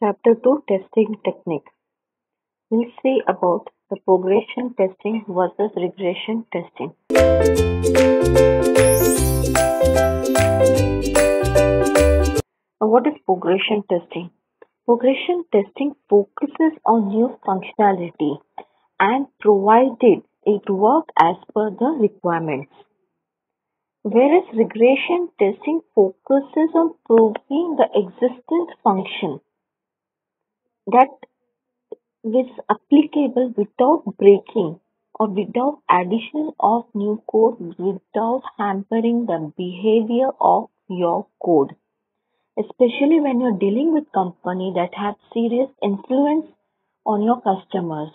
Chapter 2 Testing Technique. We'll see about the progression testing versus regression testing. Now, what is progression testing? Progression testing focuses on new functionality and provided it works as per the requirements. Whereas regression testing focuses on proving the existent function that is applicable without breaking or without addition of new code, without hampering the behavior of your code. Especially when you're dealing with company that have serious influence on your customers.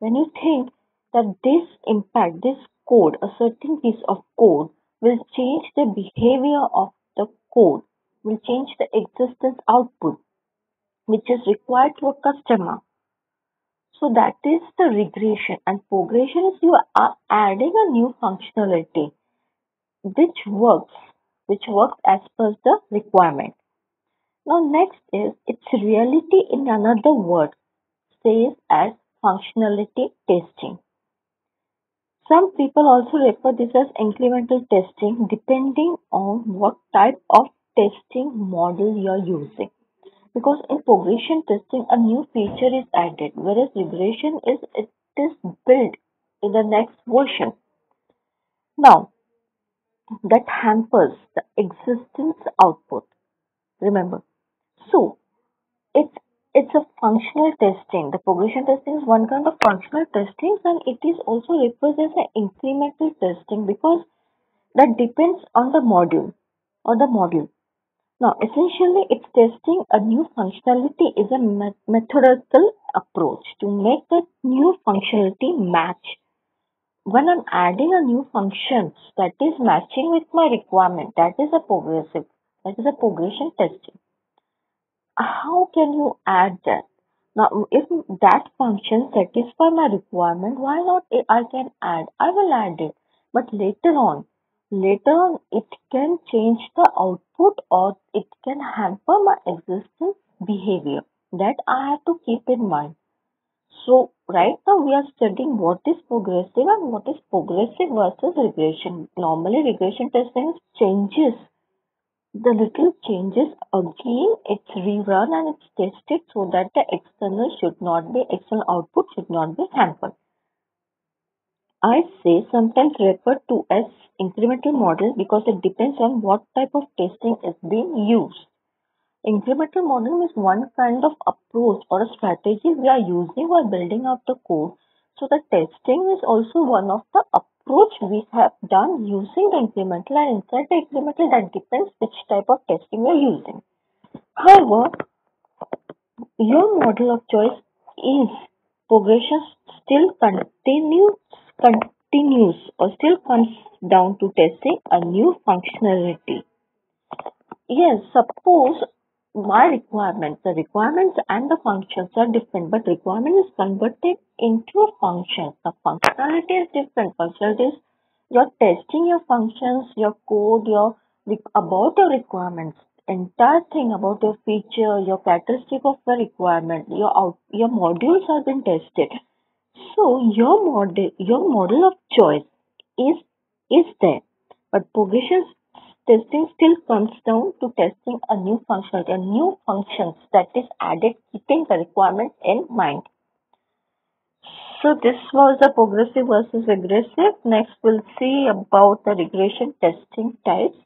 When you think that this impact, this code, a certain piece of code will change the behavior of the code, will change the existence output, which is required to a customer. So that is the regression, and progression is you are adding a new functionality which works as per the requirement. Now next is its reality in another word, says as functionality testing. Some people also refer this as incremental testing depending on what type of testing model you are using. Because in progression testing, a new feature is added, whereas regression is it is built in the next version. Now, that hampers the existence output. Remember, so it's a functional testing. The progression testing is one kind of functional testing, and it is also referred as an incremental testing because that depends on the module or the module. Now, essentially, it's testing a new functionality is a methodical approach to make the new functionality match. When I'm adding a new function that is matching with my requirement, that is a progression testing. How can you add that? Now, if that function satisfies my requirement, why not I can add? I will add it, but later on it can change the output or it can hamper my existence behavior. That I have to keep in mind. So right now we are studying what is progressive and what is progressive versus regression. Normally regression testing changes, the little changes again, it's rerun and it's tested so that the external output should not be hampered. I say sometimes referred to as incremental model because it depends on what type of testing is being used. Incremental model is one kind of approach or a strategy we are using while building out the code. So the testing is also one of the approach we have done using the incremental, and inside the incremental that depends which type of testing we are using. However, your model of choice is progression still continues or still comes down to testing a new functionality. Yes, suppose my requirements, the requirements and the functions are different, but requirement is converted into a function. The functionality is different. Functionality is you're testing your functions, your code, about your requirements, entire thing about your feature, your characteristic of your requirement, your modules have been tested. So your model of choice is there, but progression testing still comes down to testing a new functionality, a new functions that is added keeping the requirement in mind. So this was the progressive versus regressive. Next we'll see about the regression testing types.